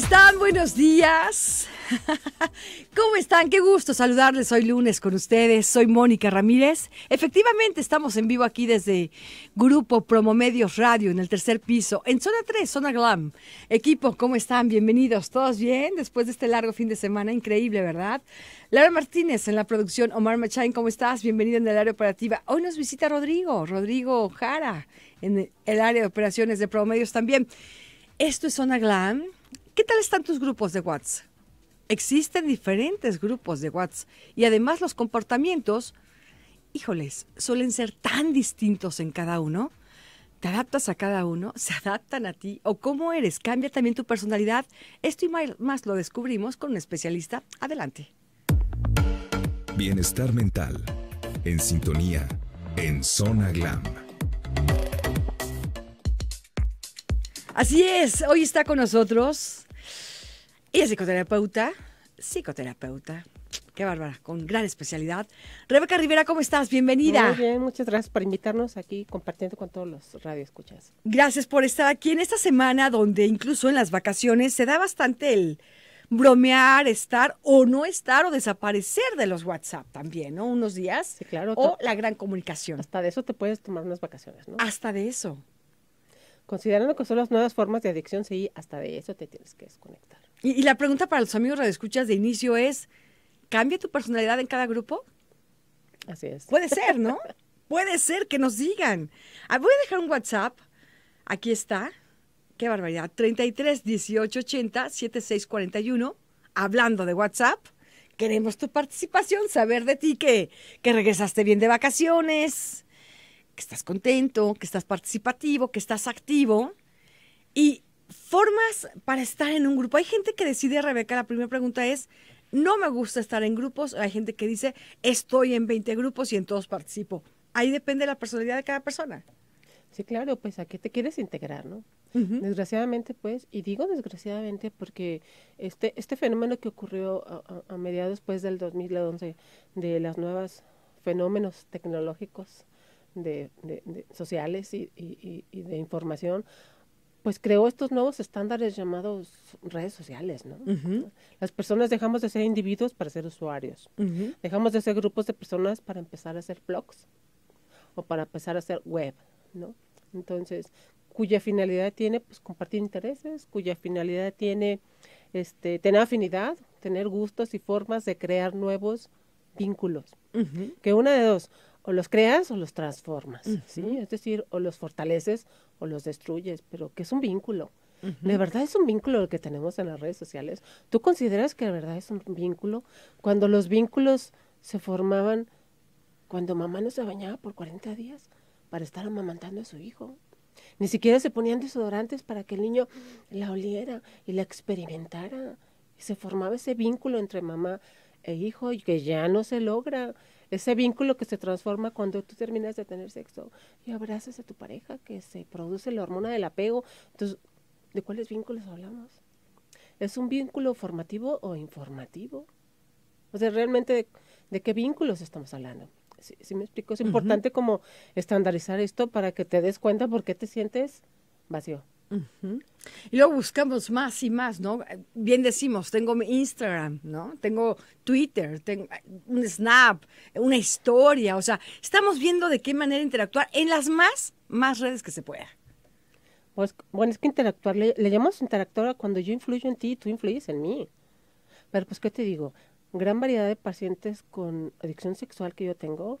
están? Buenos días. ¿Cómo están? Qué gusto saludarles hoy lunes con ustedes. Soy Mónica Ramírez. Efectivamente, estamos en vivo aquí desde Grupo Promomedios Radio, en el tercer piso, en Zona 3, Zona Glam. Equipo, ¿cómo están? Bienvenidos. ¿Todos bien? Después de este largo fin de semana, increíble, ¿verdad? Laura Martínez en la producción. Omar Machain, ¿cómo estás? Bienvenido en el área operativa. Hoy nos visita Rodrigo Jara, en el área de operaciones de Promomedios también. Esto es Zona Glam. ¿Qué tal están tus grupos de WhatsApp? Existen diferentes grupos de WhatsApp y además los comportamientos, híjoles, suelen ser tan distintos en cada uno. ¿Te adaptas a cada uno? ¿Se adaptan a ti? ¿O cómo eres? ¿Cambia también tu personalidad? Esto y más lo descubrimos con un especialista. Adelante. Bienestar mental, en sintonía, en Zona Glam. Así es, hoy está con nosotros... Ella es psicoterapeuta, qué bárbara, con gran especialidad. Rebeca Rivera, ¿cómo estás? Bienvenida. Muy bien, muchas gracias por invitarnos aquí, compartiendo con todos los radioescuchas. Gracias por estar aquí en esta semana donde incluso en las vacaciones se da bastante el bromear, estar o no estar o desaparecer de los WhatsApp también, ¿no? Unos días, sí, claro, o la gran comunicación. Hasta de eso te puedes tomar unas vacaciones, ¿no? Hasta de eso. Considerando que son las nuevas formas de adicción, sí, hasta de eso te tienes que desconectar. Y la pregunta para los amigos radioescuchas de inicio es, ¿cambia tu personalidad en cada grupo? Así es. Puede ser, ¿no? Puede ser que nos digan. Voy a dejar un WhatsApp. Aquí está. Qué barbaridad. 33 18 80 76 41. Hablando de WhatsApp, queremos tu participación, saber de ti que regresaste bien de vacaciones, que estás contento, que estás participativo, que estás activo. Y formas para estar en un grupo. Hay gente que decide, Rebeca, la primera pregunta es, no me gusta estar en grupos. Hay gente que dice, estoy en 20 grupos y en todos participo. Ahí depende la personalidad de cada persona. Sí, claro, pues a qué te quieres integrar, ¿no? Uh-huh. Desgraciadamente, pues, y digo desgraciadamente porque este fenómeno que ocurrió a mediados pues, del 2011, de los nuevos fenómenos tecnológicos, de sociales y de información, pues creó estos nuevos estándares llamados redes sociales, ¿no? Uh-huh. Las personas dejamos de ser individuos para ser usuarios. Uh-huh. Dejamos de ser grupos de personas para empezar a hacer blogs o para empezar a hacer web, ¿no? Entonces, cuya finalidad tiene pues, compartir intereses, cuya finalidad tiene tener afinidad, tener gustos y formas de crear nuevos vínculos. Uh-huh. Que una de dos... O los creas o los transformas, uh-huh. ¿sí? Es decir, o los fortaleces o los destruyes, pero que es un vínculo. Uh-huh. ¿De verdad es un vínculo el que tenemos en las redes sociales? ¿Tú consideras que de verdad es un vínculo? Cuando los vínculos se formaban, cuando mamá no se bañaba por 40 días para estar amamantando a su hijo. Ni siquiera se ponían desodorantes para que el niño la oliera y la experimentara. Y se formaba ese vínculo entre mamá e hijo y que ya no se logra. Ese vínculo que se transforma cuando tú terminas de tener sexo y abrazas a tu pareja, que se produce la hormona del apego. Entonces, ¿de cuáles vínculos hablamos? ¿Es un vínculo formativo o informativo? O sea, realmente, ¿de qué vínculos estamos hablando? ¿Sí me explico? Es importante uh-huh. como estandarizar esto para que te des cuenta por qué te sientes vacío. Uh-huh. Y luego buscamos más y más, ¿no? Bien decimos, tengo mi Instagram, ¿no? Tengo Twitter, tengo un Snap, una historia, o sea, estamos viendo de qué manera interactuar en las más redes que se pueda. Pues, bueno, es que interactuar, le llamamos interactuar cuando yo influyo en ti y tú influyes en mí. Pero pues, ¿qué te digo? Gran variedad de pacientes con adicción sexual que yo tengo,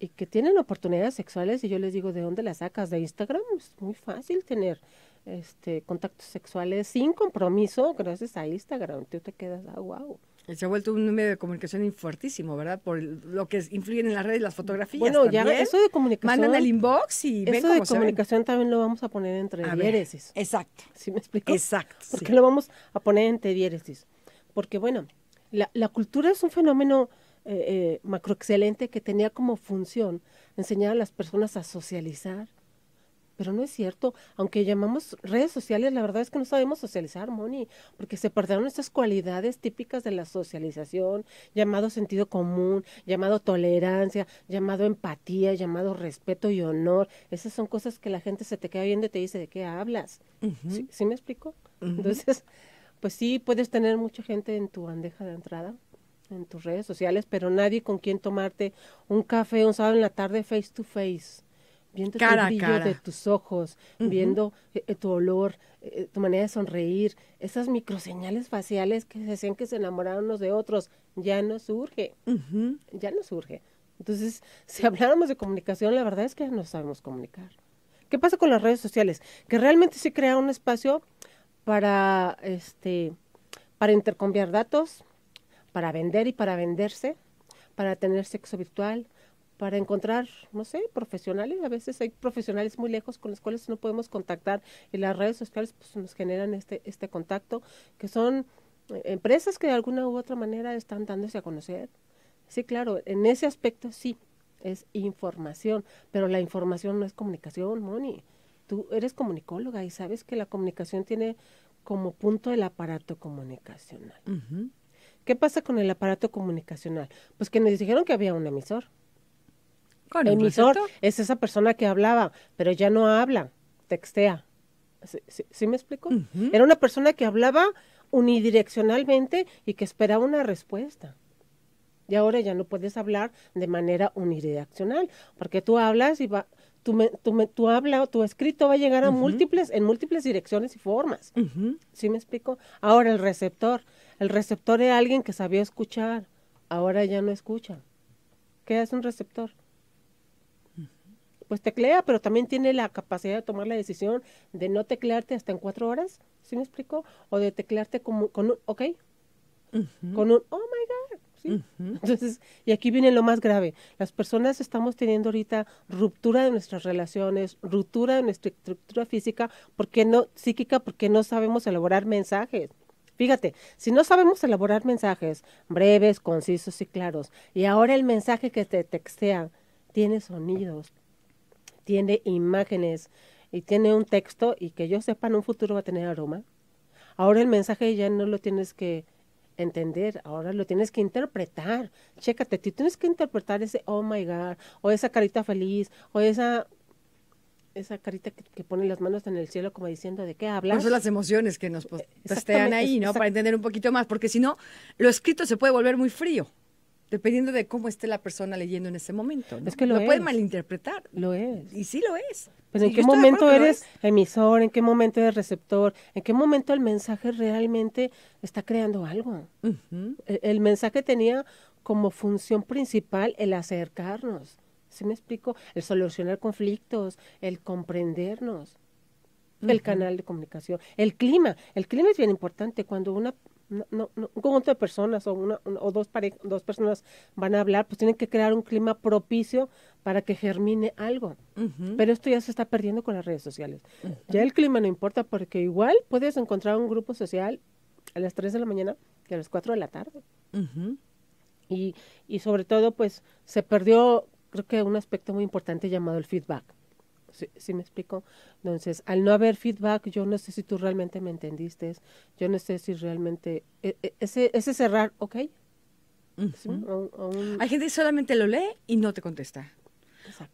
y que tienen oportunidades sexuales y yo les digo, ¿de dónde las sacas? ¿De Instagram? Es muy fácil tener contactos sexuales sin compromiso gracias a Instagram. Tú te quedas, wow. Se ha vuelto un medio de comunicación fuertísimo, ¿verdad? Por lo que influyen en las redes, las fotografías. Bueno, también. Ya eso de comunicación. Mandan el inbox y ven cómo se ven. Eso de comunicación también lo vamos a poner entre diéresis. Exacto. ¿Sí me explico? Exacto. ¿Por qué lo vamos a poner entre diéresis? Porque, bueno, la cultura es un fenómeno... macroexcelente que tenía como función enseñar a las personas a socializar, pero no es cierto, aunque llamamos redes sociales, la verdad es que no sabemos socializar, Moni, porque se perdieron estas cualidades típicas de la socialización, llamado sentido común, llamado tolerancia, llamado empatía, llamado respeto y honor, esas son cosas que la gente se te queda viendo y te dice, ¿de qué hablas? Uh-huh. ¿Sí me explico? Uh-huh. Entonces... pues sí puedes tener mucha gente en tu bandeja de entrada, en tus redes sociales, pero nadie con quien tomarte un café un sábado en la tarde face to face, viendo el brillo de tus ojos, viendo tu olor, tu manera de sonreír, esas microseñales faciales que decían que se enamoraron unos de otros, ya no surge, ya no surge. Entonces, si habláramos de comunicación, la verdad es que no sabemos comunicar. ¿Qué pasa con las redes sociales? Que realmente sí crea un espacio para intercambiar datos, para vender y para venderse, para tener sexo virtual, para encontrar, no sé, profesionales. A veces hay profesionales muy lejos con los cuales no podemos contactar y las redes sociales pues, nos generan este contacto, que son empresas que de alguna u otra manera están dándose a conocer. Sí, claro, en ese aspecto sí, es información, pero la información no es comunicación, Moni. Tú eres comunicóloga y sabes que la comunicación tiene como punto el aparato comunicacional. ¿Qué pasa con el aparato comunicacional? Pues que nos dijeron que había un emisor. ¿Con el emisor? Es esa persona que hablaba, pero ya no habla, textea. ¿Sí me explico? Era una persona que hablaba unidireccionalmente y que esperaba una respuesta. Y ahora ya no puedes hablar de manera unidireccional, porque tú hablas y tu habla o tu escrito va a llegar a en múltiples direcciones y formas. ¿Sí me explico? Ahora el receptor era alguien que sabía escuchar, ahora ya no escucha. ¿Qué hace un receptor? Pues teclea, pero también tiene la capacidad de tomar la decisión de no teclearte hasta en 4 horas, ¿sí me explico? O de teclearte con un ok, con un oh my god. ¿Sí? Entonces, y aquí viene lo más grave. Las personas estamos teniendo ahorita ruptura de nuestras relaciones, ruptura de nuestra estructura física, psíquica, porque no sabemos elaborar mensajes. Fíjate, si no sabemos elaborar mensajes breves, concisos y claros, y ahora el mensaje que te textea tiene sonidos, tiene imágenes y tiene un texto, y que yo sepa en un futuro va a tener aroma, ahora el mensaje ya no lo tienes que entender, ahora lo tienes que interpretar. Chécate, tú tienes que interpretar ese oh my god, o esa carita feliz, o esa carita que pone las manos en el cielo como diciendo ¿de qué hablas? Pues son las emociones que nos postean ahí, ¿no? Para entender un poquito más, porque si no, lo escrito se puede volver muy frío, dependiendo de cómo esté la persona leyendo en ese momento, ¿no? Es que lo puede malinterpretar. Lo es. Y sí lo es. Pero sí, ¿en qué momento eres emisor? ¿En qué momento eres receptor? ¿En qué momento el mensaje realmente está creando algo? El mensaje tenía como función principal el acercarnos, ¿sí me explico? El solucionar conflictos, el comprendernos, el canal de comunicación, el clima. El clima es bien importante cuando un conjunto de personas o dos personas van a hablar, pues tienen que crear un clima propicio para que germine algo. Pero esto ya se está perdiendo con las redes sociales. Ya el clima no importa, porque igual puedes encontrar un grupo social a las 3 de la mañana y a las 4 de la tarde. Y sobre todo, pues, se perdió, creo que un aspecto muy importante llamado el feedback. ¿Sí me explico? Entonces, al no haber feedback, yo no sé si tú realmente me entendiste, yo no sé si realmente, ese cerrar, ¿ok? ¿Sí? Hay gente que solamente lo lee y no te contesta.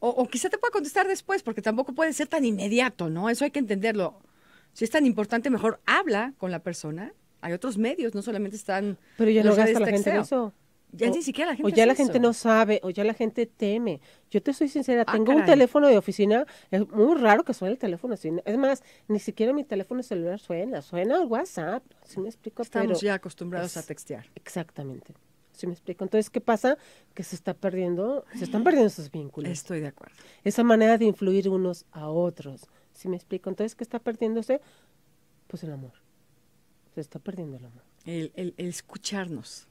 O quizá te pueda contestar después, porque tampoco puede ser tan inmediato, ¿no? Eso hay que entenderlo. Si es tan importante, mejor habla con la persona. Hay otros medios, no solamente están... Pero ya no gasta la gente en eso. Ya ni siquiera la gente o ya la gente no sabe, o ya la gente teme. Yo te soy sincera, tengo un teléfono de oficina, es muy raro que suene el teléfono así. Es más, ni siquiera mi teléfono celular suena el WhatsApp, ¿sí me explico? Estamos ya acostumbrados a textear. Exactamente, ¿sí me explico? Entonces, ¿qué pasa? Que se están perdiendo esos vínculos. Estoy de acuerdo. Esa manera de influir unos a otros, ¿sí me explico? Entonces, ¿qué está perdiéndose? Pues el amor, se está perdiendo el amor. El escucharnos.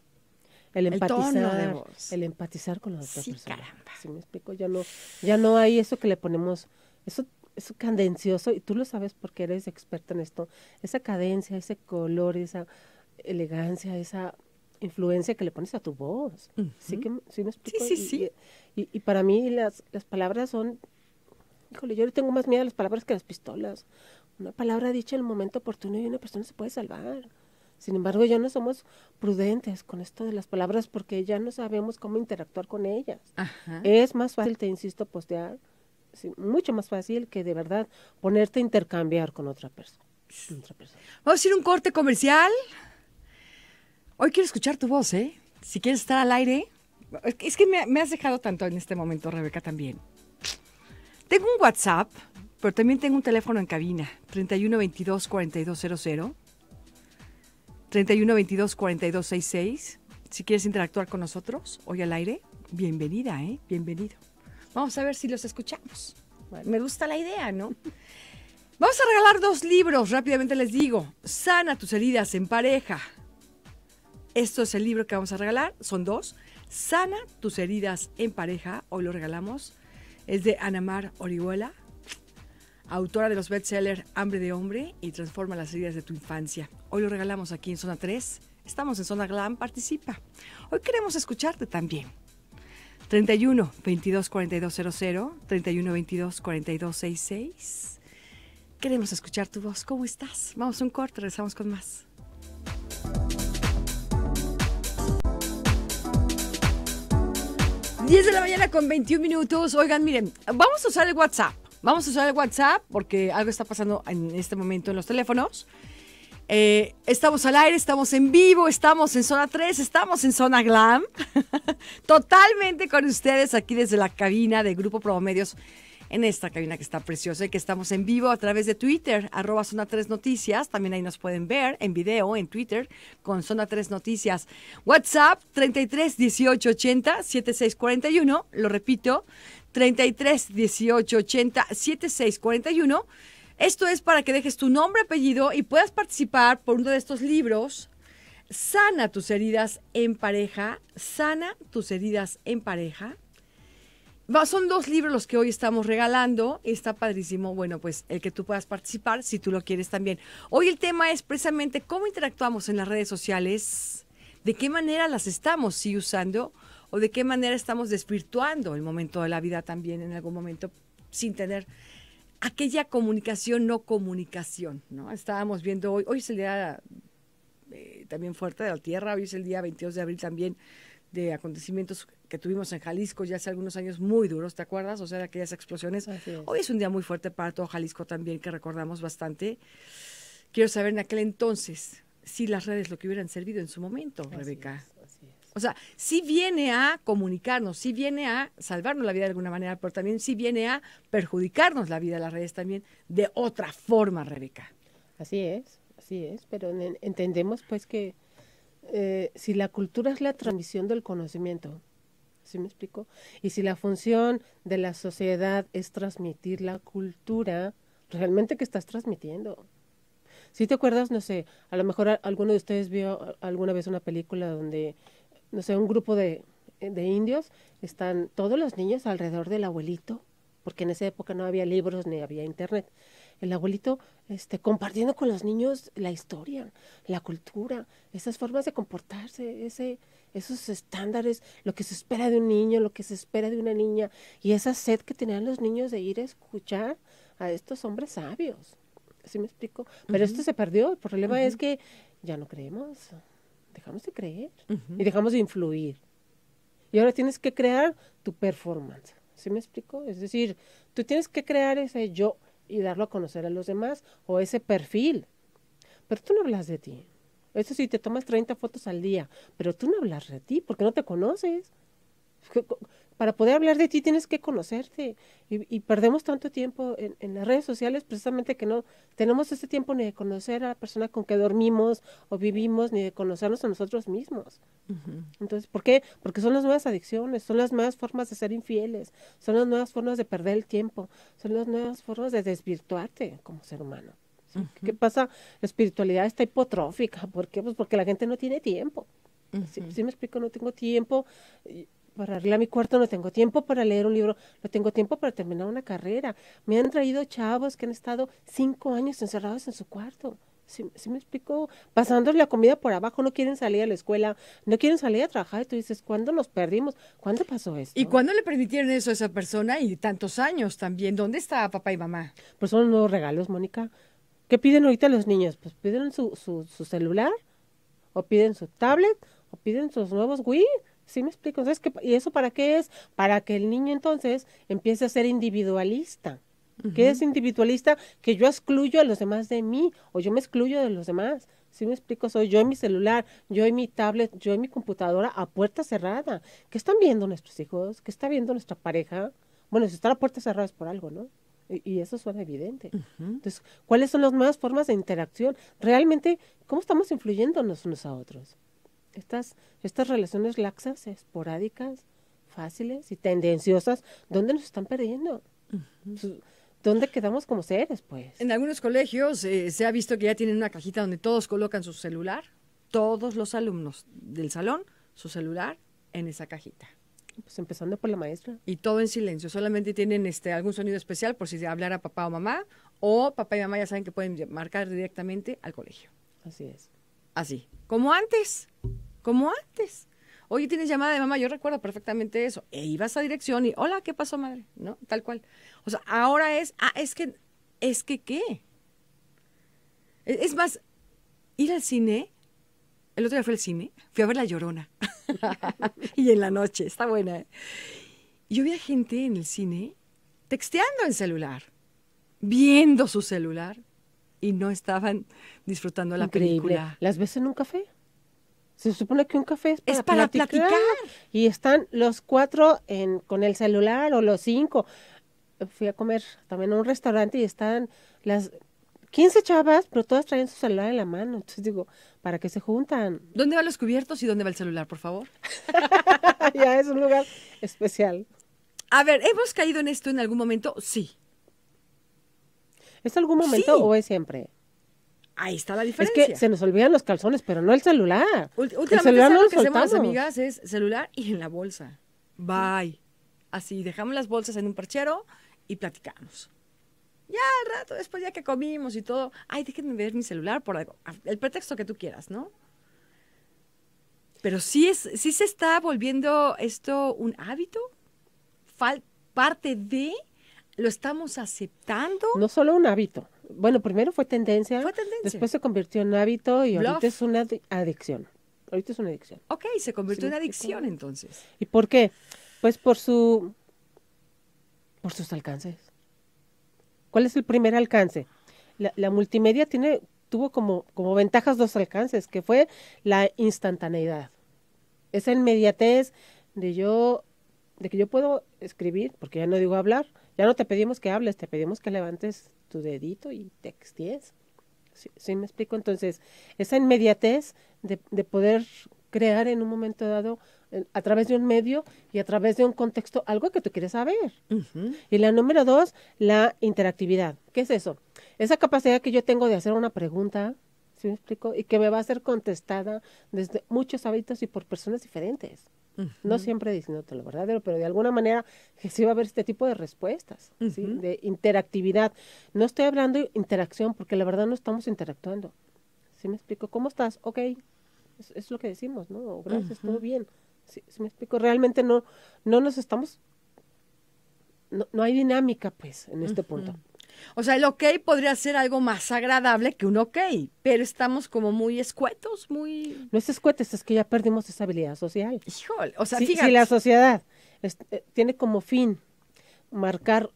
El empatizar con la otra persona. Caramba. ¿Sí me explico? Ya no hay eso que le ponemos, eso cadencioso, y tú lo sabes porque eres experta en esto, esa cadencia, ese color, esa elegancia, esa influencia que le pones a tu voz. ¿Sí me explico? Sí. Y para mí las palabras son, híjole, yo le tengo más miedo a las palabras que a las pistolas. Una palabra dicha en el momento oportuno y una persona se puede salvar. Sin embargo, ya no somos prudentes con esto de las palabras porque ya no sabemos cómo interactuar con ellas. Es más fácil, te insisto, postear, mucho más fácil que de verdad ponerte a intercambiar con otra persona. Vamos a ir a un corte comercial. Hoy quiero escuchar tu voz, ¿eh? Si quieres estar al aire. Es que me has dejado tanto en este momento, Rebeca, también. Tengo un WhatsApp, pero también tengo un teléfono en cabina. 3122-4200. 3122-4266. Si quieres interactuar con nosotros hoy al aire, bienvenida, ¿eh? Bienvenido. Vamos a ver si los escuchamos. Bueno, me gusta la idea, ¿no? Vamos a regalar dos libros, rápidamente les digo. Sana tus heridas en pareja. Esto es el libro que vamos a regalar, son dos. Sana tus heridas en pareja, hoy lo regalamos. Es de Anamar Orihuela, autora de los bestsellers Hambre de Hombre y Transforma las heridas de tu infancia. Hoy lo regalamos aquí en Zona 3. Estamos en Zona Glam, participa. Hoy queremos escucharte también. 31-22-4200, 31-22-4266. Queremos escuchar tu voz. ¿Cómo estás? Vamos a un corte, regresamos con más. ¡10 de la mañana con 21 minutos! Oigan, miren, vamos a usar el WhatsApp. Vamos a usar el WhatsApp porque algo está pasando en este momento en los teléfonos. Estamos al aire, estamos en vivo, estamos en Zona 3, estamos en Zona Glam. Totalmente con ustedes aquí desde la cabina de Grupo Promomedios, en esta cabina que está preciosa y que estamos en vivo a través de Twitter, arroba Zona 3 Noticias. También ahí nos pueden ver en video, en Twitter, con Zona 3 Noticias. WhatsApp 33-1880-7641, lo repito, 33-1880-7641. Esto es para que dejes tu nombre, apellido y puedas participar por uno de estos libros. Sana tus heridas en pareja. Sana tus heridas en pareja. Son dos libros los que hoy estamos regalando. Está padrísimo, bueno, pues el que tú puedas participar si tú lo quieres también. Hoy el tema es precisamente cómo interactuamos en las redes sociales, de qué manera las estamos usando o de qué manera estamos desvirtuando el momento de la vida también en algún momento sin tener aquella comunicación, no comunicación, ¿no? Estábamos viendo hoy es el día también fuerte de la tierra, hoy es el día 22 de abril también, de acontecimientos que tuvimos en Jalisco ya hace algunos años muy duros, ¿te acuerdas? O sea, de aquellas explosiones. Hoy es un día muy fuerte para todo Jalisco también, que recordamos bastante. Quiero saber en aquel entonces si las redes lo que hubieran servido en su momento, así Rebeca. Es, así es. O sea, sí viene a comunicarnos, sí viene a salvarnos la vida de alguna manera, pero también sí viene a perjudicarnos la vida de las redes también de otra forma, Rebeca. Así es, pero entendemos pues que si la cultura es la transmisión del conocimiento, ¿sí me explico? Y si la función de la sociedad es transmitir la cultura, realmente ¿qué estás transmitiendo? Si te acuerdas, no sé, a lo mejor alguno de ustedes vio alguna vez una película donde, no sé, un grupo de indios, están todos los niños alrededor del abuelito, porque en esa época no había libros ni había internet. El abuelito compartiendo con los niños la historia, la cultura, esas formas de comportarse, esos estándares, lo que se espera de un niño, lo que se espera de una niña, y esa sed que tenían los niños de ir a escuchar a estos hombres sabios. ¿Sí me explico? Pero esto se perdió. El problema es que ya no creemos, dejamos de creer y dejamos de influir. Y ahora tienes que crear tu performance. ¿Sí me explico? Es decir, tú tienes que crear ese yo y darlo a conocer a los demás, o ese perfil. Pero tú no hablas de ti. Eso sí, te tomas 30 fotos al día, pero tú no hablas de ti porque no te conoces. Para poder hablar de ti tienes que conocerte. Y perdemos tanto tiempo en las redes sociales precisamente que no tenemos ese tiempo ni de conocer a la persona con que dormimos o vivimos, ni de conocernos a nosotros mismos. Entonces, ¿por qué? Porque son las nuevas adicciones, son las nuevas formas de ser infieles, son las nuevas formas de perder el tiempo, son las nuevas formas de desvirtuarte como ser humano. ¿Sí? ¿Qué pasa? La espiritualidad está hipotrófica. ¿Por qué? Pues porque la gente no tiene tiempo. ¿Sí me explico? No tengo tiempo para arreglar mi cuarto, no tengo tiempo para leer un libro, no tengo tiempo para terminar una carrera. Me han traído chavos que han estado 5 años encerrados en su cuarto. ¿Sí me explico? Pasándole la comida por abajo, no quieren salir a la escuela, no quieren salir a trabajar. Y tú dices, ¿cuándo nos perdimos? ¿Cuándo pasó esto? ¿Y cuándo le permitieron eso a esa persona? Y tantos años también. ¿Dónde está papá y mamá? Pues son los nuevos regalos, Mónica. ¿Qué piden ahorita los niños? Pues piden su celular, o piden su tablet, o piden sus nuevos Wii. ¿Sí me explico? Entonces, ¿y eso para qué es? Para que el niño entonces empiece a ser individualista. que es individualista, que yo excluyo a los demás de mí, o yo me excluyo de los demás. ¿Sí me explico? Soy yo en mi celular, yo en mi tablet, yo en mi computadora a puerta cerrada. ¿Qué están viendo nuestros hijos? ¿Qué está viendo nuestra pareja? Bueno, si está a puerta cerrada es por algo, ¿no? Y eso suena evidente. Entonces, ¿cuáles son las nuevas formas de interacción? Realmente, ¿cómo estamos influyéndonos unos a otros? Estas relaciones laxas, esporádicas, fáciles y tendenciosas, ¿dónde nos están perdiendo? ¿Dónde quedamos como seres, pues? En algunos colegios se ha visto que ya tienen una cajita donde todos colocan su celular, todos los alumnos del salón, su celular en esa cajita. Pues empezando por la maestra. Y todo en silencio, solamente tienen algún sonido especial por si hablara papá o mamá, o papá y mamá ya saben que pueden marcar directamente al colegio. Así es. Así, como antes, como antes. Oye, tienes llamada de mamá, yo recuerdo perfectamente eso. E ibas a dirección y, hola, ¿qué pasó, madre? ¿No? Tal cual. O sea, ahora es, ¿qué? Es más, ir al cine, el otro día fue al cine, fui a ver La Llorona. Y en la noche, está buena, ¿eh? Yo vi a gente en el cine texteando en celular, viendo su celular, y no estaban disfrutando la película. ¿Las ves en un café? Se supone que un café es para platicar. Y están los 4 con el celular o los 5. Fui a comer también a un restaurante y están las 15 chavas, pero todas traen su celular en la mano. Entonces digo, ¿para qué se juntan? ¿Dónde van los cubiertos y dónde va el celular, por favor? Ya es un lugar especial. A ver, ¿hemos caído en esto en algún momento? Sí. ¿Es algún momento o es siempre? Ahí está la diferencia. Es que se nos olvidan los calzones, pero no el celular. Últimamente el celular no lo que hacemos las amigas es celular y en la bolsa. Bye. Así, dejamos las bolsas en un perchero y platicamos. Ya al rato, después ya que comimos y todo, ay, déjenme ver mi celular por algo, el pretexto que tú quieras, ¿no? Pero sí se está volviendo esto un hábito, parte de, lo estamos aceptando. No solo un hábito. Bueno, primero fue tendencia, después se convirtió en hábito y ahorita es una adicción. Ahorita es una adicción. Ok, se convirtió en adicción entonces. ¿Y por qué? Pues por sus alcances. ¿Cuál es el primer alcance? La multimedia tuvo como ventajas 2 alcances, que fue la instantaneidad. Esa inmediatez de que yo puedo escribir, porque ya no digo hablar, ya no te pedimos que hables, te pedimos que levantes tu dedito y textees. ¿Sí me explico? Entonces, esa inmediatez de poder crear en un momento dado, a través de un medio y a través de un contexto, algo que tú quieres saber. Y la número 2, la interactividad. ¿Qué es eso? Esa capacidad que yo tengo de hacer una pregunta, ¿sí me explico? Y que me va a ser contestada desde muchos hábitos y por personas diferentes. No siempre diciéndote lo verdadero, pero de alguna manera que sí va a haber este tipo de respuestas, ¿sí? De interactividad. No estoy hablando de interacción porque la verdad no estamos interactuando. ¿Sí me explico? ¿Cómo estás? Ok, es lo que decimos, ¿no? Gracias, todo bien. ¿Sí me explico? Realmente no nos estamos... No hay dinámica, pues, en este punto. O sea, el ok podría ser algo más agradable que un ok, pero estamos como muy escuetos, muy... No es escuetes, es que ya perdimos esa habilidad social. Híjole, o sea, sí, fíjate. Si la sociedad tiene como fin marcar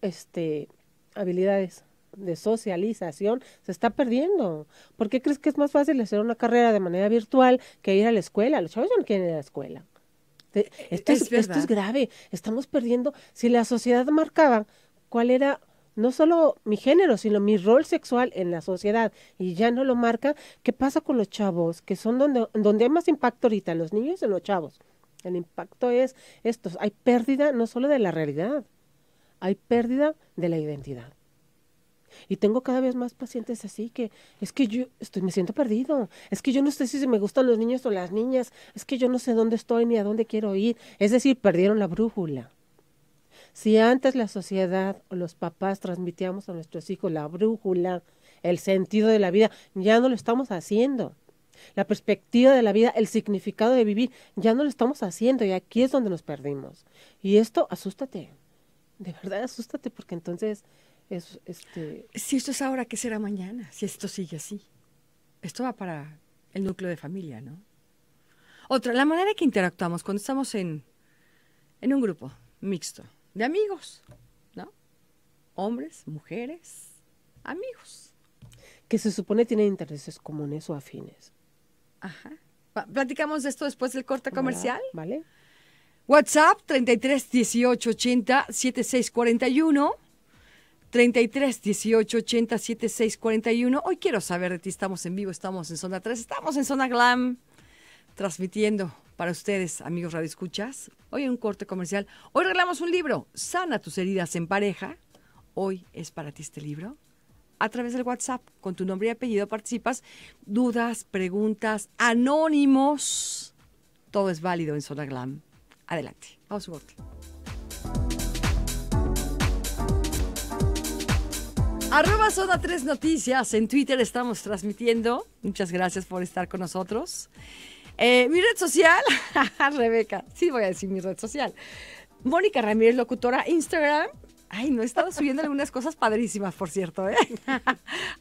habilidades de socialización, se está perdiendo. ¿Por qué crees que es más fácil hacer una carrera de manera virtual que ir a la escuela? Los chavos ya no quieren ir a la escuela. Esto es grave, estamos perdiendo. Si la sociedad marcaba cuál era... no solo mi género, sino mi rol sexual en la sociedad, y ya no lo marca. ¿Qué pasa con los chavos? Que son donde hay más impacto ahorita, en los niños y en los chavos. El impacto es estos. Hay pérdida no solo de la realidad, hay pérdida de la identidad. Y tengo cada vez más pacientes así que, es que yo me siento perdido, es que yo no sé si me gustan los niños o las niñas, es que yo no sé dónde estoy ni a dónde quiero ir. Es decir, perdieron la brújula. Si antes la sociedad o los papás transmitíamos a nuestros hijos la brújula, el sentido de la vida, ya no lo estamos haciendo. La perspectiva de la vida, el significado de vivir, ya no lo estamos haciendo y aquí es donde nos perdimos. Y esto, asústate, de verdad asústate, porque entonces es... Si esto es ahora, ¿qué será mañana? Si esto sigue así. Esto va para el núcleo de familia, ¿no? Otra, la manera que interactuamos cuando estamos en un grupo mixto. De amigos, ¿no? hombres, mujeres, amigos. Que se supone tienen intereses comunes o afines. Ajá. Platicamos de esto después del corte comercial. Vale. WhatsApp 33 18 80 76 41, 33 18 80 76 41. Hoy quiero saber de ti, estamos en vivo, estamos en Zona 3, estamos en Zona Glam, transmitiendo para ustedes, amigos radioescuchas. Hoy en un corte comercial, hoy regalamos un libro, Sana tus heridas en pareja. Hoy es para ti este libro. A través del WhatsApp, con tu nombre y apellido participas, dudas, preguntas, anónimos, todo es válido en Zona Glam. Adelante, vamos a un corte. Arroba Zona 3 Noticias, en Twitter estamos transmitiendo, muchas gracias por estar con nosotros. Mi red social, Rebeca, sí voy a decir mi red social, Mónica Ramírez, locutora, Instagram. Ay, no, he estado subiendo algunas cosas padrísimas, por cierto, ¿eh?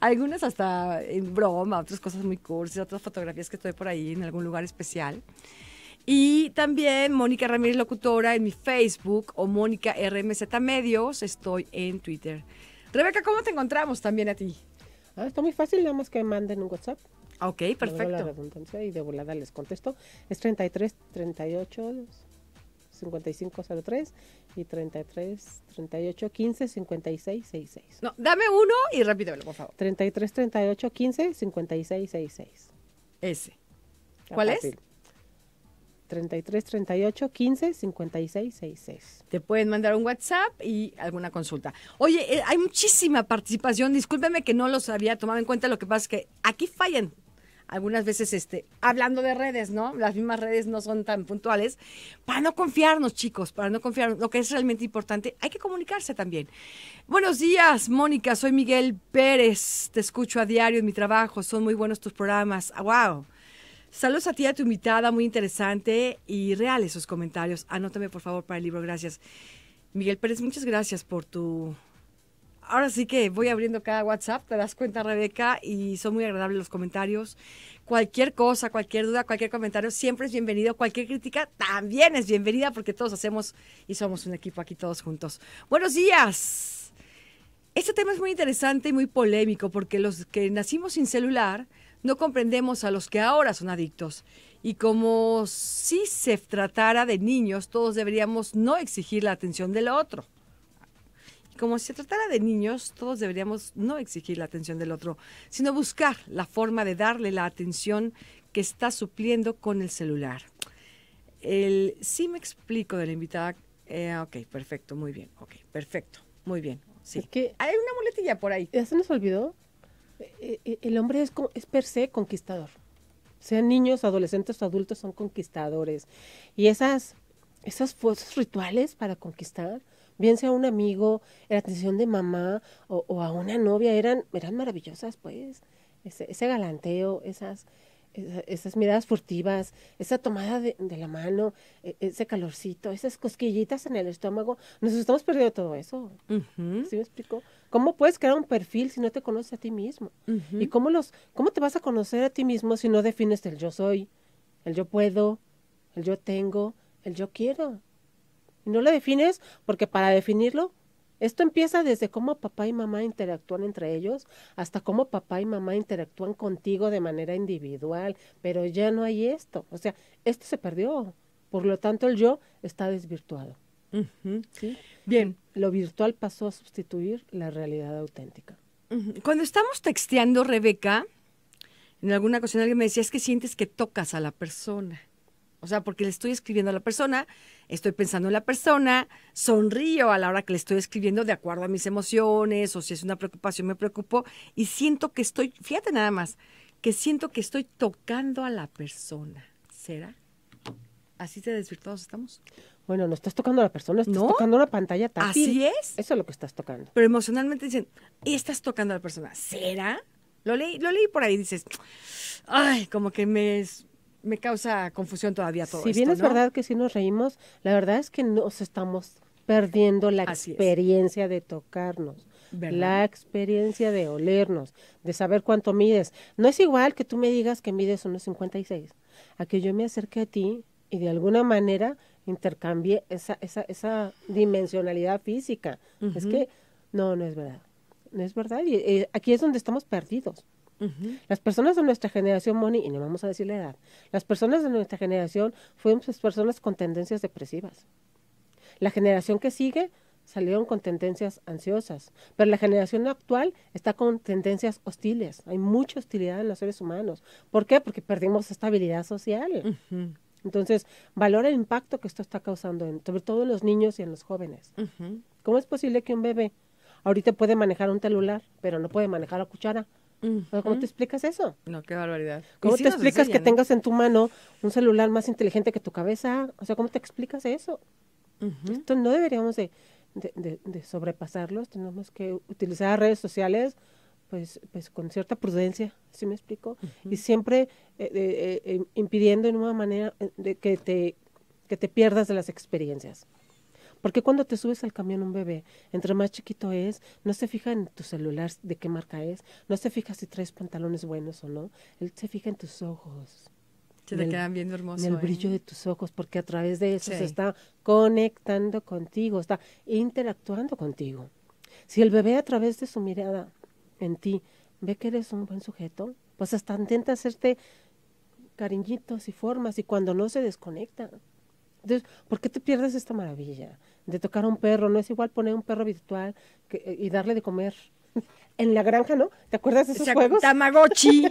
Algunas hasta en broma, otras cosas muy cursis, otras fotografías que estoy por ahí en algún lugar especial. Y también Mónica Ramírez Locutora en mi Facebook o Mónica RMZ Medios, estoy en Twitter. Rebeca, ¿cómo te encontramos también a ti? Ah, está muy fácil, nada más que manden un WhatsApp. Ok, perfecto. La redundancia y de volada les contesto. Es 33 38 5503 y 33 38 15 56 66. No, dame uno y repítemelo, por favor. 33 38 15 56 66. Ese. ¿Cuál es? 33 38 15 56 66. Te pueden mandar un WhatsApp y alguna consulta. Oye, hay muchísima participación. Discúlpeme que no los había tomado en cuenta. Lo que pasa es que aquí fallan algunas veces, hablando de redes, ¿no? Las mismas redes no son tan puntuales. Para no confiarnos, chicos, para no confiarnos. Lo que es realmente importante, hay que comunicarse también. Buenos días, Mónica. Soy Miguel Pérez. Te escucho a diario en mi trabajo. Son muy buenos tus programas. ¡Wow! Saludos a ti, a tu invitada. Muy interesante y reales sus comentarios. Anótame, por favor, para el libro. Gracias. Miguel Pérez, muchas gracias por tu... Ahora sí que voy abriendo cada WhatsApp, te das cuenta, Rebeca, y son muy agradables los comentarios. Cualquier cosa, cualquier duda, cualquier comentario, siempre es bienvenido. Cualquier crítica también es bienvenida, porque todos hacemos y somos un equipo aquí todos juntos. Buenos días. Este tema es muy interesante y muy polémico, porque los que nacimos sin celular no comprendemos a los que ahora son adictos. Y como si se tratara de niños, todos deberíamos no exigir la atención del otro. Como si se tratara de niños, todos deberíamos no exigir la atención del otro, sino buscar la forma de darle la atención que está supliendo con el celular. Sí me explico de la invitada. Ok, perfecto, muy bien. Ok, perfecto, muy bien. Sí. Es que hay una muletilla por ahí. Ya se nos olvidó. El hombre es per se conquistador. Sean niños, adolescentes o adultos, son conquistadores. Y esos rituales para conquistar, bien sea un amigo, la atención de mamá o a una novia, eran maravillosas, pues. Ese galanteo, esas miradas furtivas, esa tomada de la mano, ese calorcito, esas cosquillitas en el estómago. Nos estamos perdiendo todo eso. ¿Sí me explico? ¿Cómo puedes crear un perfil si no te conoces a ti mismo? ¿Y cómo te vas a conocer a ti mismo si no defines el yo soy, el yo puedo, el yo tengo, el yo quiero? Y no lo defines, porque para definirlo, esto empieza desde cómo papá y mamá interactúan entre ellos, hasta cómo papá y mamá interactúan contigo de manera individual, pero ya no hay esto. O sea, esto se perdió, por lo tanto el yo está desvirtuado. ¿Sí? Bien. Lo virtual pasó a sustituir la realidad auténtica. Cuando estamos texteando, Rebeca, en alguna ocasión alguien me decía, es que sientes que tocas a la persona. O sea, porque le estoy escribiendo a la persona, estoy pensando en la persona, sonrío a la hora que le estoy escribiendo de acuerdo a mis emociones, o si es una preocupación, me preocupo, y siento que estoy, fíjate nada más, que siento que estoy tocando a la persona. ¿Será? ¿Así de desvirtuados estamos? Bueno, no estás tocando a la persona, estás tocando una pantalla táctil. Así es. Eso es lo que estás tocando. Pero emocionalmente dicen, estás tocando a la persona. ¿Será? Lo leí por ahí, dices, ay, como que me causa confusión todavía todo esto, ¿no? Si bien es verdad que sí nos reímos, la verdad es que nos estamos perdiendo la experiencia de tocarnos, la experiencia de olernos, de saber cuánto mides. No es igual que tú me digas que mides 1.56, a que yo me acerque a ti y de alguna manera intercambie esa dimensionalidad física. Es que No, no es verdad. No es verdad. Y aquí es donde estamos perdidos. Uh-huh. Las personas de nuestra generación, Moni, y no vamos a decir la edad, las personas de nuestra generación fuimos personas con tendencias depresivas. La generación que sigue salieron con tendencias ansiosas, pero la generación actual está con tendencias hostiles. Hay mucha hostilidad en los seres humanos. ¿Por qué? Porque perdimos estabilidad social. Uh-huh. Entonces, valora el impacto que esto está causando, sobre todo en los niños y en los jóvenes. Uh-huh. ¿Cómo es posible que un bebé ahorita puede manejar un celular, pero no puede manejar la cuchara? Uh-huh. ¿Cómo te explicas eso? No, qué barbaridad. ¿Cómo te explicas que tengas en tu mano un celular más inteligente que tu cabeza? O sea, ¿cómo te explicas eso? Uh-huh. Esto no deberíamos de sobrepasarlos, tenemos que utilizar redes sociales pues con cierta prudencia, ¿sí me explico? Uh-huh. Y siempre impidiendo de una manera que te pierdas de las experiencias. Porque cuando te subes al camión un bebé, entre más chiquito es, no se fija en tu celular de qué marca es, no se fija si traes pantalones buenos o no, él se fija en tus ojos. Se te quedan viendo hermosos. En el brillo de tus ojos, porque a través de eso se está conectando contigo, está interactuando contigo. Si el bebé a través de su mirada en ti ve que eres un buen sujeto, pues hasta intenta hacerte cariñitos y formas, y cuando no se desconecta. Entonces, ¿por qué te pierdes esta maravilla de tocar a un perro? No es igual poner un perro virtual y darle de comer en la granja, ¿no? ¿Te acuerdas de esos juegos? Tamagotchi.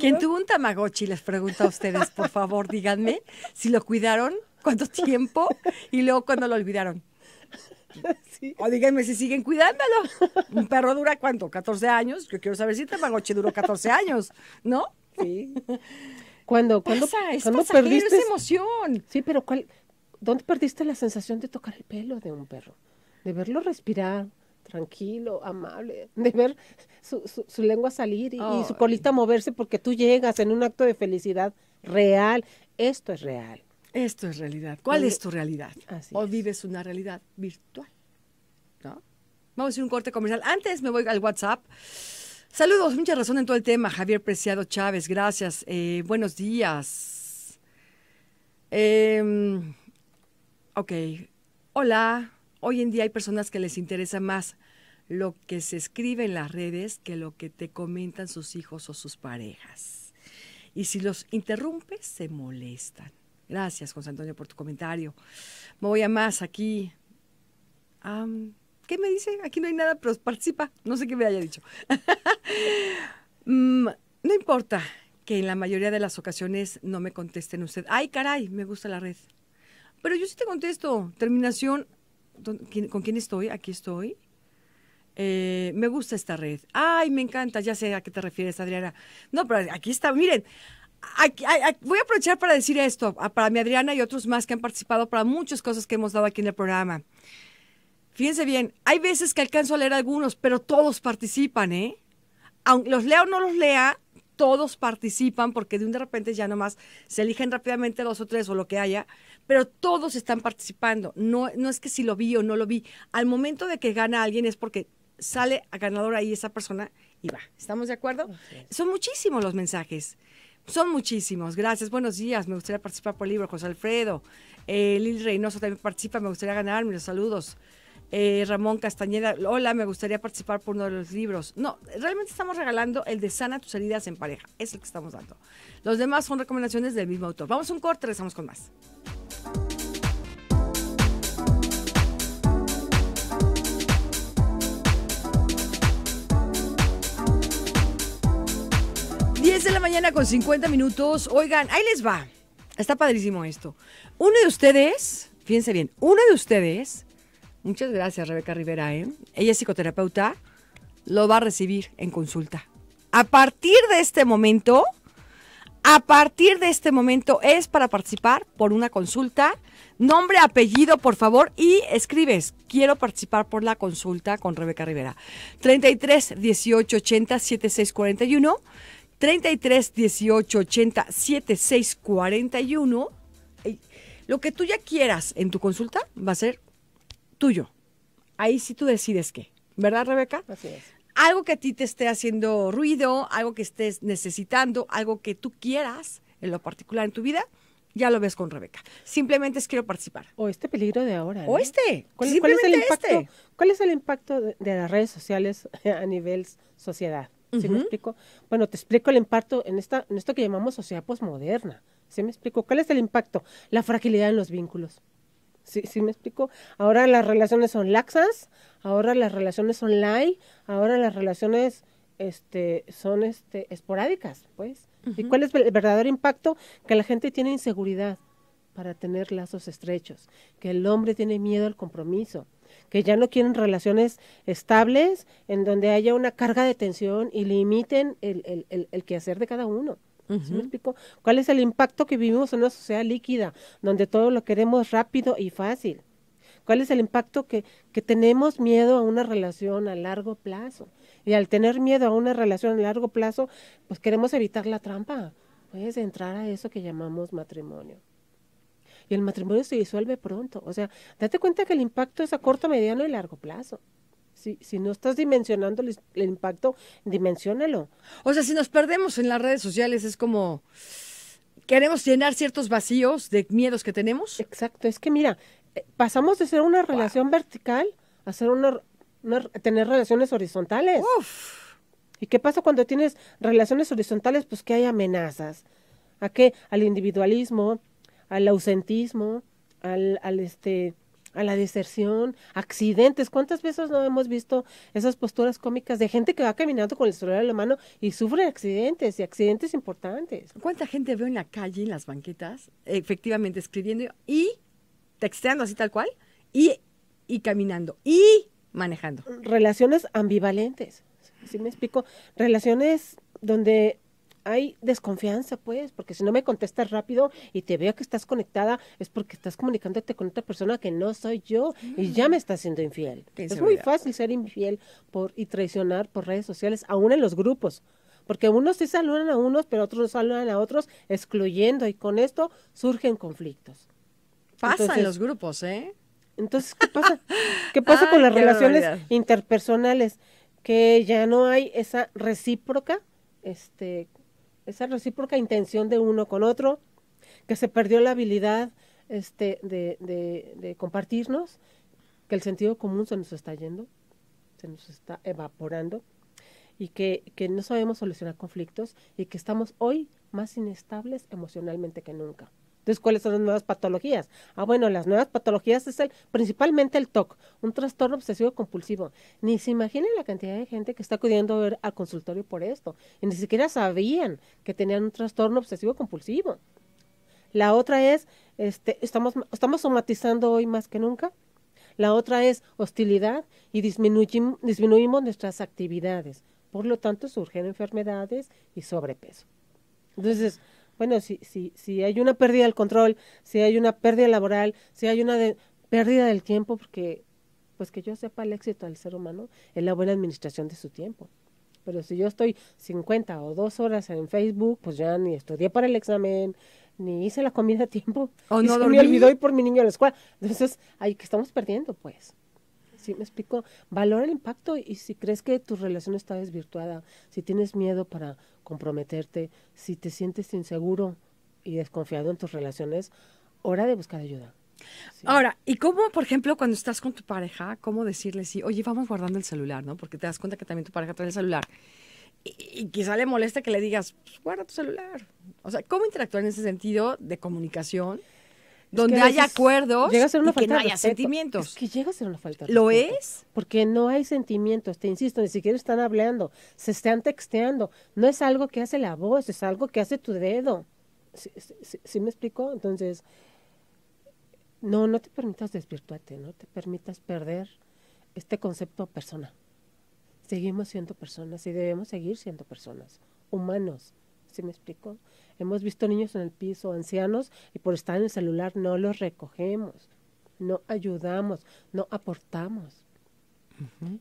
¿Quién tuvo un Tamagotchi? Les pregunto a ustedes, por favor, díganme si lo cuidaron, cuánto tiempo y luego cuándo lo olvidaron. Sí. O díganme si siguen cuidándolo. ¿Un perro dura cuánto? ¿14 años? Yo quiero saber si Tamagotchi duró 14 años, ¿no? Sí. ¿Cuándo perdiste esa emoción? Sí, pero ¿dónde perdiste la sensación de tocar el pelo de un perro? De verlo respirar tranquilo, amable, de ver su lengua salir y su colita moverse porque tú llegas en un acto de felicidad real. Esto es real. Esto es realidad. ¿Cuál es tu realidad? ¿O vives una realidad virtual? ¿No? Vamos a ir a un corte comercial. Antes me voy al WhatsApp. Saludos, mucha razón en todo el tema. Javier Preciado Chávez, gracias. Buenos días. Ok. Hola. Hoy en día hay personas que les interesa más lo que se escribe en las redes que lo que te comentan sus hijos o sus parejas. Y si los interrumpes, se molestan. Gracias, José Antonio, por tu comentario. Me voy a más aquí. ¿Qué me dice? Aquí no hay nada, pero participa. No sé qué me haya dicho. No importa que en la mayoría de las ocasiones no me contesten usted. ¡Ay, caray! Me gusta la red. Pero yo sí te contesto. Terminación... ¿Con quién estoy? Aquí estoy. Me gusta esta red. Ay, me encanta. Ya sé a qué te refieres, Adriana. No, pero aquí está. Miren, aquí, voy a aprovechar para decir esto para mi Adriana y otros más que han participado para muchas cosas que hemos dado aquí en el programa. Fíjense bien, hay veces que alcanzo a leer algunos, pero todos participan, ¿eh? Aunque los lea o no los lea, todos participan porque de repente ya nomás se eligen rápidamente dos o tres o lo que haya, pero todos están participando. No es que si lo vi o no lo vi. Al momento de que gana alguien es porque sale a ganador ahí esa persona y va. ¿Estamos de acuerdo? Okay. Son muchísimos los mensajes. Son muchísimos. Gracias. Buenos días. Me gustaría participar por el libro. José Alfredo. Lil Reynoso también participa. Me gustaría ganar. Mis saludos. Ramón Castañeda, hola, me gustaría participar por uno de los libros. No, realmente estamos regalando el de Sana tus heridas en pareja, es el que estamos dando. Los demás son recomendaciones del mismo autor. Vamos a un corte, regresamos con más. Diez de la mañana con 50 minutos. Oigan, ahí les va. Está padrísimo esto. Uno de ustedes, fíjense bien, uno de ustedes... Muchas gracias, Rebeca Rivera, ¿eh? Ella es psicoterapeuta, lo va a recibir en consulta. A partir de este momento es para participar por una consulta. Nombre, apellido, por favor, y escribes, quiero participar por la consulta con Rebeca Rivera. 33 18 80 7641, 33 18 80 7641. Lo que tú ya quieras en tu consulta va a ser tuyo. Ahí sí tú decides qué. ¿Verdad, Rebeca? Así es. Algo que a ti te esté haciendo ruido, algo que estés necesitando, algo que tú quieras en lo particular en tu vida, ya lo ves con Rebeca. Simplemente es quiero participar. O este peligro de ahora, ¿no? O este. ¿Cuál es el impacto? ¿Cuál es el impacto de las redes sociales a nivel sociedad? ¿Sí me explico? Bueno, te explico el impacto en esto que llamamos sociedad posmoderna. ¿Sí me explico? ¿Cuál es el impacto? La fragilidad en los vínculos. ¿Sí me explico? Ahora las relaciones son laxas, ahora las relaciones online, ahora las relaciones son esporádicas, pues. ¿Y cuál es el verdadero impacto? Que la gente tiene inseguridad para tener lazos estrechos, que el hombre tiene miedo al compromiso, que ya no quieren relaciones estables en donde haya una carga de tensión y limiten el quehacer de cada uno. ¿Sí me explico? ¿Cuál es el impacto que vivimos en una sociedad líquida, donde todo lo queremos rápido y fácil? ¿Cuál es el impacto que tenemos miedo a una relación a largo plazo? Y al tener miedo a una relación a largo plazo, pues queremos evitar la trampa, pues entrar a eso que llamamos matrimonio. Y el matrimonio se disuelve pronto, o sea, date cuenta que el impacto es a corto, mediano y largo plazo. Si no estás dimensionando el impacto, dimensiónalo. O sea, si nos perdemos en las redes sociales es como, ¿queremos llenar ciertos vacíos de miedos que tenemos? Exacto, es que mira, pasamos de ser una relación vertical a ser tener relaciones horizontales. Uf. ¿Y qué pasa cuando tienes relaciones horizontales? Pues que hay amenazas. ¿A qué? Al individualismo, al ausentismo, a la deserción, accidentes. ¿Cuántas veces no hemos visto esas posturas cómicas de gente que va caminando con el celular en la mano y sufre accidentes, y accidentes importantes? ¿Cuánta gente veo en la calle, en las banquetas, efectivamente escribiendo y texteando así tal cual, y caminando, y manejando? Relaciones ambivalentes, ¿sí me explico? Relaciones donde hay desconfianza, pues, porque si no me contestas rápido y te veo que estás conectada, es porque estás comunicándote con otra persona que no soy yo y ya me estás siendo infiel. Es muy fácil ser infiel y traicionar por redes sociales, aún en los grupos, porque unos sí saludan a unos, pero otros no saludan a otros, excluyendo, y con esto surgen conflictos. Pasa en los grupos, ¿eh? Entonces, ¿qué pasa? ¿Qué pasa con las relaciones interpersonales? Que ya no hay esa recíproca, esa recíproca intención de uno con otro, que se perdió la habilidad de compartirnos, que el sentido común se nos está yendo, se nos está evaporando, y que no sabemos solucionar conflictos, y que estamos hoy más inestables emocionalmente que nunca. Entonces, ¿cuáles son las nuevas patologías? Ah, bueno, las nuevas patologías es principalmente el TOC, un trastorno obsesivo compulsivo. Ni se imaginen la cantidad de gente que está acudiendo a ver al consultorio por esto, y ni siquiera sabían que tenían un trastorno obsesivo compulsivo. La otra es, estamos somatizando hoy más que nunca. La otra es hostilidad, y disminuimos nuestras actividades. Por lo tanto, surgen enfermedades y sobrepeso. Entonces, bueno, si hay una pérdida del control, si hay una pérdida laboral, si hay una pérdida del tiempo, porque, pues que yo sepa, el éxito del ser humano es la buena administración de su tiempo. Pero si yo estoy 50 o 2 horas en Facebook, pues ya ni estudié para el examen, ni hice la comida a tiempo, y se me olvidó ir por mi niño a la escuela. Entonces, ahí que estamos perdiendo, pues. ¿Sí me explico? Valora el impacto, y si crees que tu relación está desvirtuada, si tienes miedo para comprometerte, si te sientes inseguro y desconfiado en tus relaciones, hora de buscar ayuda. Sí. Ahora, ¿y cómo, por ejemplo, cuando estás con tu pareja, cómo decirle sí? Oye, vamos guardando el celular, ¿no? Porque te das cuenta que también tu pareja trae el celular. Y quizá le molesta que le digas, pues, guarda tu celular. O sea, ¿cómo interactuar en ese sentido de comunicación? Donde haya acuerdos y que no haya sentimientos. Es que llega a ser una falta de respeto. ¿Lo es? Porque no hay sentimientos, te insisto, ni siquiera están hablando, se están texteando. No es algo que hace la voz, es algo que hace tu dedo. ¿Sí me explico? Entonces, no te permitas desvirtuarte, no te permitas perder este concepto persona. Seguimos siendo personas y debemos seguir siendo personas, humanos. ¿Sí me explico? Hemos visto niños en el piso, ancianos, y por estar en el celular no los recogemos, no ayudamos, no aportamos.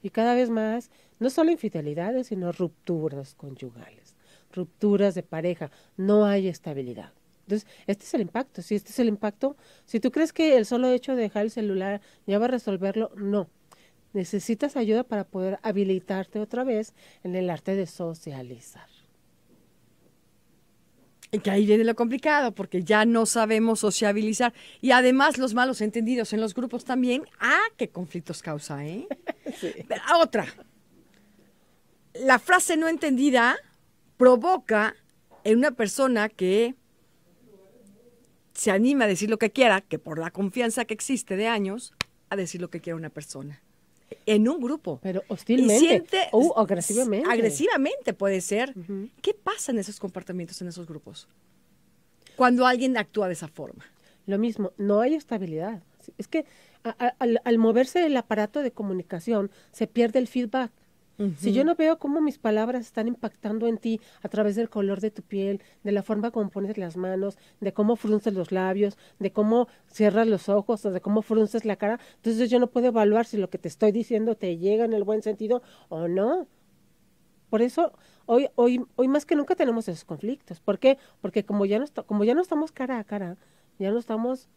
Y cada vez más, no solo infidelidades, sino rupturas conyugales, rupturas de pareja, no hay estabilidad. Entonces, este es el impacto, si este es el impacto, si tú crees que el solo hecho de dejar el celular ya va a resolverlo, no. Necesitas ayuda para poder habilitarte otra vez en el arte de socializar. Que ahí viene lo complicado, porque ya no sabemos sociabilizar. Y además los malos entendidos en los grupos también. ¡Ah, qué conflictos causa, eh! Sí. Otra. La frase no entendida provoca en una persona que se anima a decir lo que quiera, que por la confianza que existe de años, a decir lo que quiera una persona. En un grupo. Pero hostilmente. Y siente, agresivamente. Agresivamente puede ser. Uh-huh. ¿Qué pasa en esos comportamientos, en esos grupos? Cuando alguien actúa de esa forma. Lo mismo, no hay estabilidad. Es que al moverse el aparato de comunicación, se pierde el feedback. Uh-huh. Si yo no veo cómo mis palabras están impactando en ti a través del color de tu piel, de la forma como pones las manos, de cómo frunces los labios, de cómo cierras los ojos o de cómo frunces la cara, entonces yo no puedo evaluar si lo que te estoy diciendo te llega en el buen sentido o no. Por eso hoy más que nunca tenemos esos conflictos. ¿Por qué? Porque como ya no estamos cara a cara, ya no estamos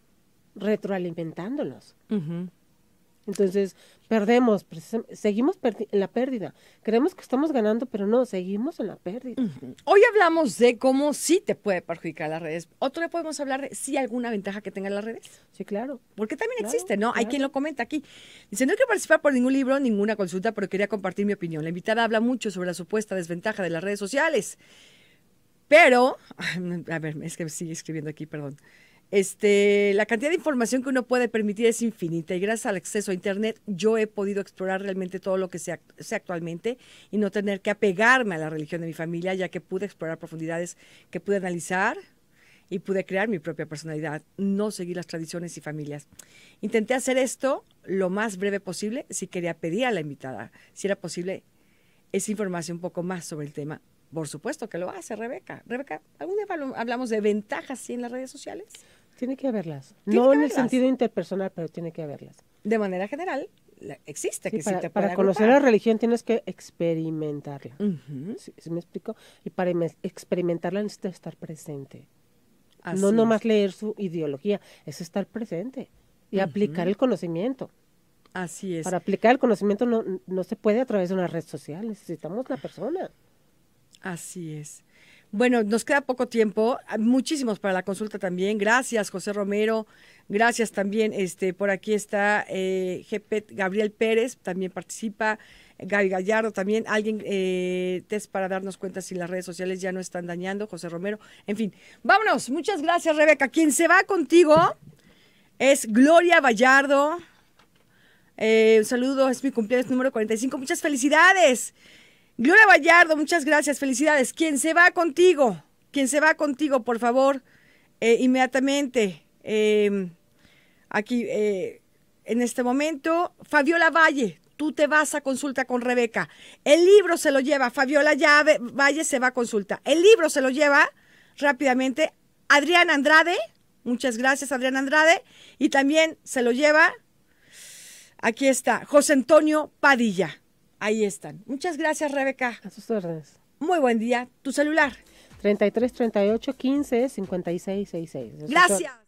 retroalimentándonos. Uh-huh. Entonces, seguimos en la pérdida. Creemos que estamos ganando, pero no, seguimos en la pérdida. Uh-huh. Hoy hablamos de cómo sí te puede perjudicar las redes. ¿Otro día podemos hablar de si alguna ventaja que tengan las redes? Sí, claro. Porque también existe, ¿no? Claro. Hay quien lo comenta aquí. Dice, no quiero participar por ningún libro, ninguna consulta, pero quería compartir mi opinión. La invitada habla mucho sobre la supuesta desventaja de las redes sociales. Pero, a ver, es que sigue escribiendo aquí, perdón. La cantidad de información que uno puede permitir es infinita y gracias al acceso a Internet yo he podido explorar realmente todo lo que sé actualmente y no tener que apegarme a la religión de mi familia, ya que pude explorar profundidades que pude analizar y pude crear mi propia personalidad, no seguir las tradiciones y familias. Intenté hacer esto lo más breve posible, si quería pedir a la invitada, si era posible, esa información un poco más sobre el tema. Por supuesto que lo hace, Rebeca. Rebeca, ¿algún día hablamos de ventajas en las redes sociales? Tiene que haberlas. No en el sentido interpersonal, pero tiene que haberlas. De manera general, existe. Sí, que sí te para conocer la religión tienes que experimentarla. Uh-huh. ¿Sí me explico? Y para experimentarla necesitas estar presente. Así no nomás leer su ideología, es estar presente y uh-huh. aplicar el conocimiento. Así es. Para aplicar el conocimiento no se puede a través de una red social, necesitamos la persona. Así es. Bueno, nos queda poco tiempo, muchísimos para la consulta también. Gracias, José Romero. Gracias también, por aquí está Gabriel Pérez, también participa, Gaby Gallardo también. Alguien test para darnos cuenta si las redes sociales ya no están dañando, José Romero. En fin, vámonos. Muchas gracias, Rebeca. Quien se va contigo es Gloria Vallardo. Un saludo, es mi cumpleaños número 45. Muchas felicidades. Gloria Vallardo, muchas gracias, felicidades. Quien se va contigo, por favor, inmediatamente, aquí, en este momento, Fabiola Valle, tú te vas a consulta con Rebeca. El libro se lo lleva, Fabiola Valle se va a consulta. El libro se lo lleva rápidamente Adrián Andrade, muchas gracias, Adrián Andrade, y también se lo lleva, aquí está, José Antonio Padilla. Ahí están. Muchas gracias, Rebeca. A sus órdenes. Muy buen día. Tu celular. 33 38 15 56 66. Gracias.